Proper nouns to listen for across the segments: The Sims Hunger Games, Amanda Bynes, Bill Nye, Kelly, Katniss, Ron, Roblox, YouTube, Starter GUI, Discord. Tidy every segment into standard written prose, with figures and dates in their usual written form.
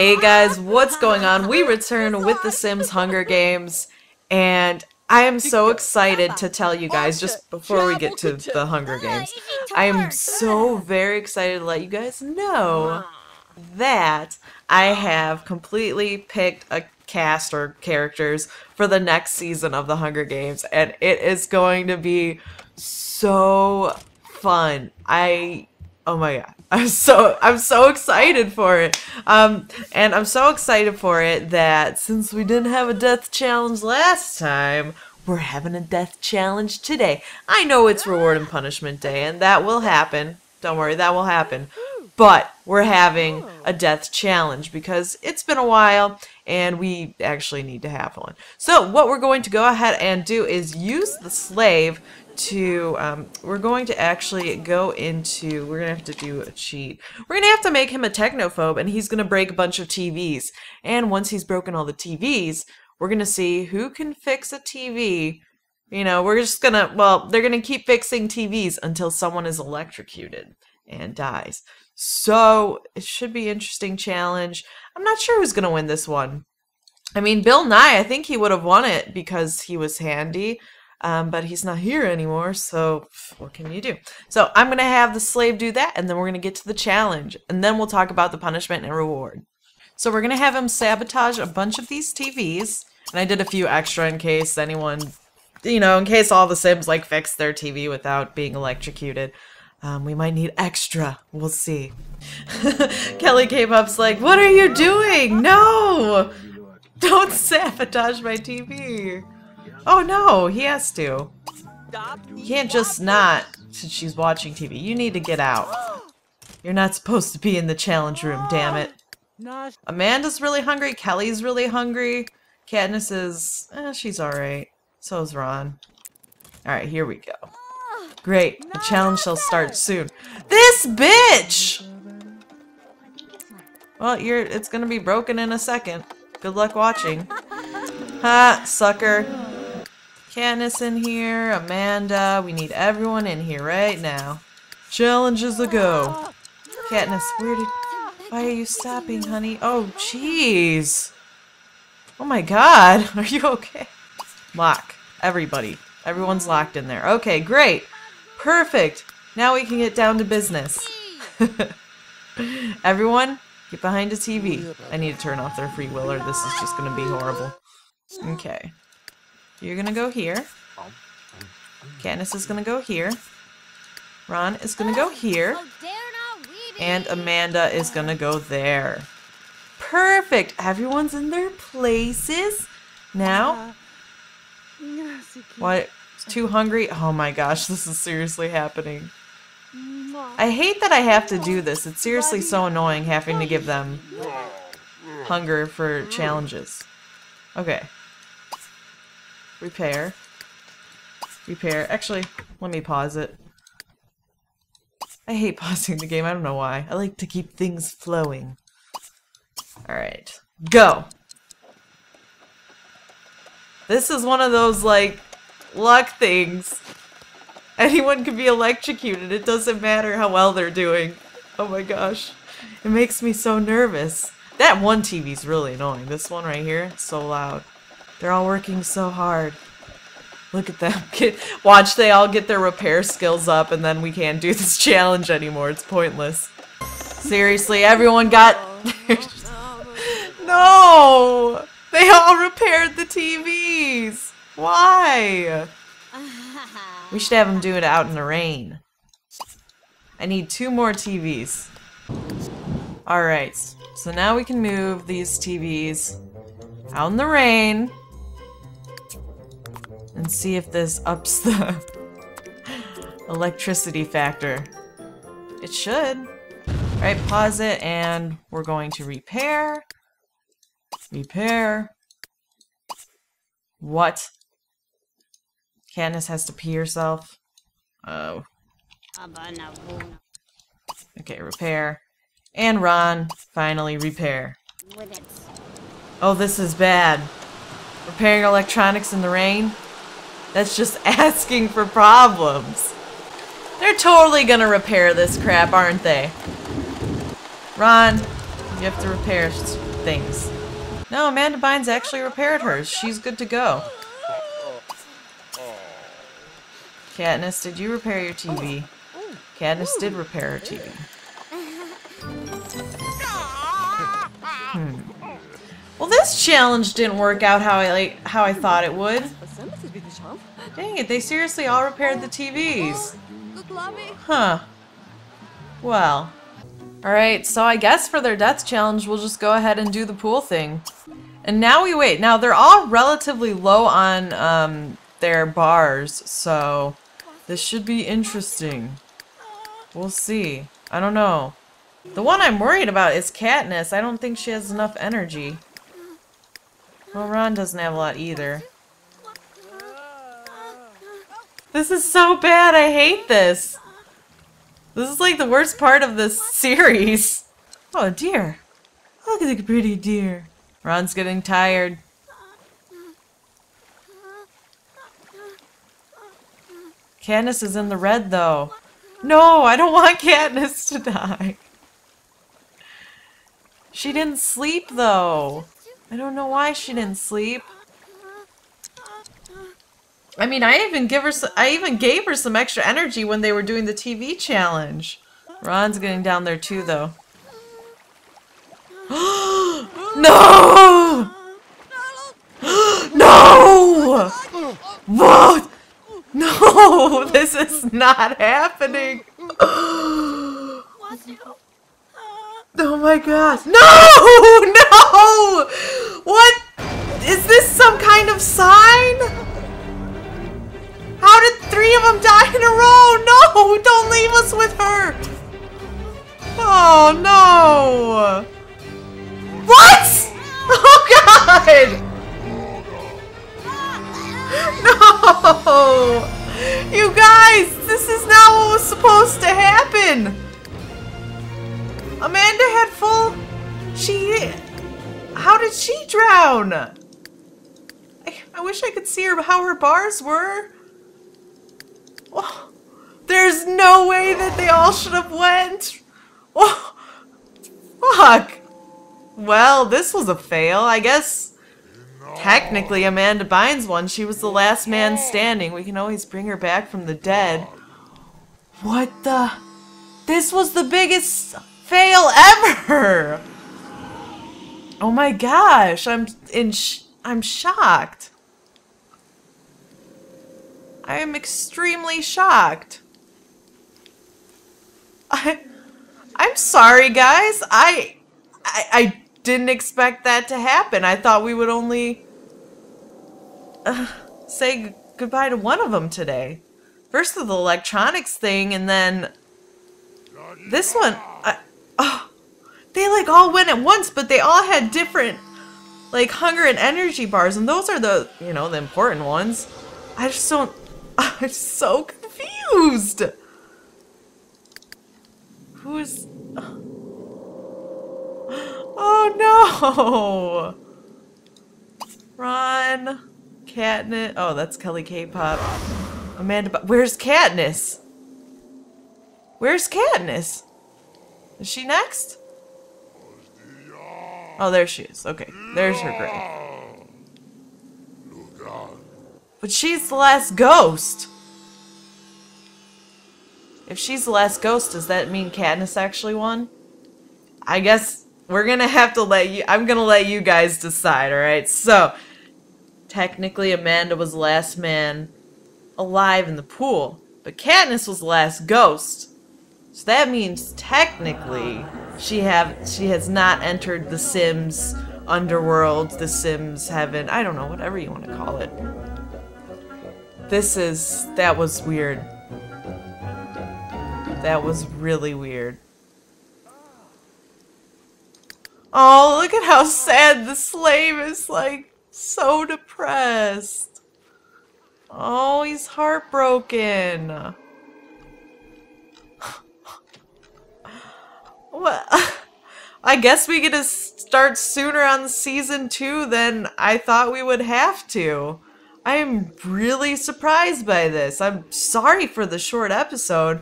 Hey guys, what's going on? We return with The Sims Hunger Games, and I am so excited to tell you guys, just before we get to the Hunger Games, I am so very excited to let you guys know that I have completely picked a cast or characters for the next season of the Hunger Games, and it is going to be so fun. Oh my god, I'm so excited for it. And I'm so excited for it that since we didn't have a death challenge last time, we're having a death challenge today. I know it's reward and punishment day, and that will happen. Don't worry, that will happen. But we're having a death challenge because it's been a while and we actually need to have one. So what we're going to go ahead and do is use the slave to, we're going to actually go into, we're going to have to do a cheat. We're going to have to make him a technophobe, and he's going to break a bunch of TVs. And once he's broken all the TVs, we're going to see who can fix a TV. You know, we're just going to, well, they're going to keep fixing TVs until someone is electrocuted and dies. So it should be an interesting challenge. I'm not sure who's going to win this one. I mean, Bill Nye, I think he would have won it because he was handy. But he's not here anymore, so what can you do? So I'm going to have the slave do that, and then we're going to get to the challenge. And then we'll talk about the punishment and reward. So we're going to have him sabotage a bunch of these TVs. And I did a few extra in case anyone, you know, in case all the Sims, like, fix their TV without being electrocuted. We might need extra. We'll see. Kelly came up's like, "What are you doing? No! Don't sabotage my TV." Oh no, he has to. You can't just not, since she's watching TV. You need to get out. You're not supposed to be in the challenge room, damn it. Amanda's really hungry, Kelly's really hungry, Katniss is... she's alright. So's Ron. Alright, here we go. Great, the challenge shall start soon. This bitch! Well, it's gonna be broken in a second. Good luck watching. Ha, sucker. Katniss in here, Amanda, we need everyone in here right now. Challenges a go. Katniss, why are you stopping, honey? Oh, jeez. Oh my god, are you okay? Lock, everybody. Everyone's locked in there. Okay, great. Perfect. Now we can get down to business. Everyone, get behind a TV. I need to turn off their free will or this is just gonna be horrible. Okay. You're gonna go here. Katniss is gonna go here. Ron is gonna go here. And Amanda is gonna go there. Perfect! Everyone's in their places. Now? What? Too hungry? Oh my gosh, this is seriously happening. I hate that I have to do this. It's seriously so annoying having to give them hunger for challenges. Okay. Repair. Repair. Actually, let me pause it. I hate pausing the game. I don't know why. I like to keep things flowing. Alright. Go! This is one of those, like, luck things. Anyone can be electrocuted. It doesn't matter how well they're doing. Oh my gosh. It makes me so nervous. That one TV's really annoying. This one right here, it's so loud. They're all working so hard. Look at them. Watch, they all get their repair skills up, and then we can't do this challenge anymore. It's pointless. Seriously, everyone got... No! They all repaired the TVs! Why? We should have them do it out in the rain. I need 2 more TVs. Alright, so now we can move these TVs out in the rain and see if this ups the electricity factor. It should. All right, pause it, and we're going to repair. Repair. What? Katniss has to pee herself. Oh. Okay, repair. And Ron, finally repair. Oh, this is bad. Repairing electronics in the rain? That's just asking for problems. They're totally gonna repair this crap, aren't they? Ron, you have to repair. things. No, Amanda Bynes actually repaired hers. She's good to go. Katniss, did you repair your TV? Katniss did repair her TV. Well, this challenge didn't work out how I thought it would. Dang it, they seriously all repaired the TVs. Huh. Well. Alright, so I guess for their death challenge, we'll just go ahead and do the pool thing. And now we wait. Now, they're all relatively low on their bars, so this should be interesting. We'll see. I don't know. The one I'm worried about is Katniss. I don't think she has enough energy. Well, Ron doesn't have a lot either. This is so bad. I hate this. This is like the worst part of this series. Oh dear. Look at the pretty deer. Ron's getting tired. Katniss is in the red though. No, I don't want Katniss to die. She didn't sleep though. I don't know why she didn't sleep. I mean, I even gave her some extra energy when they were doing the TV challenge. Ron's getting down there too, though. No! No! What? No! This is not happening. Oh my gosh! No! No! What? Is this some kind of sign? How did 3 of them die in a row? No! Don't leave us with her! Oh, no! What?! Oh, God! No! You guys! This is not what was supposed to happen! Amanda had full... She... How did she drown? I wish I could see her how her bars were. Oh, there's no way that they all should have went. Oh, fuck. Well, this was a fail. I guess technically Amanda Bynes won. She was the last man standing. We can always bring her back from the dead. What the? This was the biggest fail ever. Oh my gosh. I'm shocked. I am extremely shocked. I'm sorry, guys. I didn't expect that to happen. I thought we would only say goodbye to one of them today. First of the electronics thing, and then this one. They like all went at once, but they all had different like hunger and energy bars, and those are the, you know, the important ones. I just don't. I'm so confused! Who's... Oh no! Ron... Katniss... Oh, that's Kelly K-pop. Amanda... Where's Katniss? Where's Katniss? Is she next? Oh, there she is. Okay, there's her grave. But she's the last ghost! If she's the last ghost, does that mean Katniss actually won? I guess we're gonna have to let you- I'm gonna let you guys decide, alright? So, technically Amanda was the last man alive in the pool, but Katniss was the last ghost. So that means technically she has not entered the Sims Underworld, the Sims Heaven, I don't know, whatever you want to call it. That was weird. That was really weird. Oh, look at how sad the slave is, like, so depressed. Oh, he's heartbroken. What? I guess we get to start sooner on season 2 than I thought we would have to. I'm really surprised by this. I'm sorry for the short episode.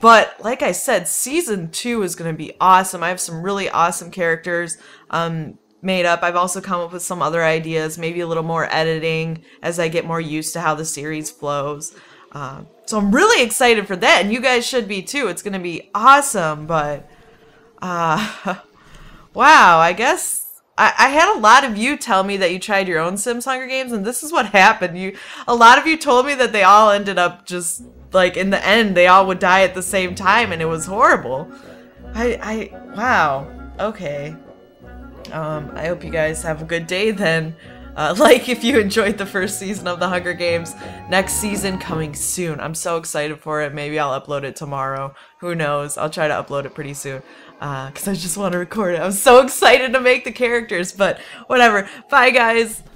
But like I said, season 2 is going to be awesome. I have some really awesome characters made up. I've also come up with some other ideas, maybe a little more editing as I get more used to how the series flows. So I'm really excited for that, and you guys should be too. It's going to be awesome, but wow, I guess... I had a lot of you tell me that you tried your own Sims Hunger Games, and this is what happened. A lot of you told me that they all ended up just, like, in the end, they all would die at the same time, and it was horrible. Wow. Okay. I hope you guys have a good day, then. Like, if you enjoyed the first season of The Hunger Games, next season coming soon. I'm so excited for it. Maybe I'll upload it tomorrow. Who knows? I'll try to upload it pretty soon. Because I just want to record it. I'm so excited to make the characters, but whatever. Bye, guys.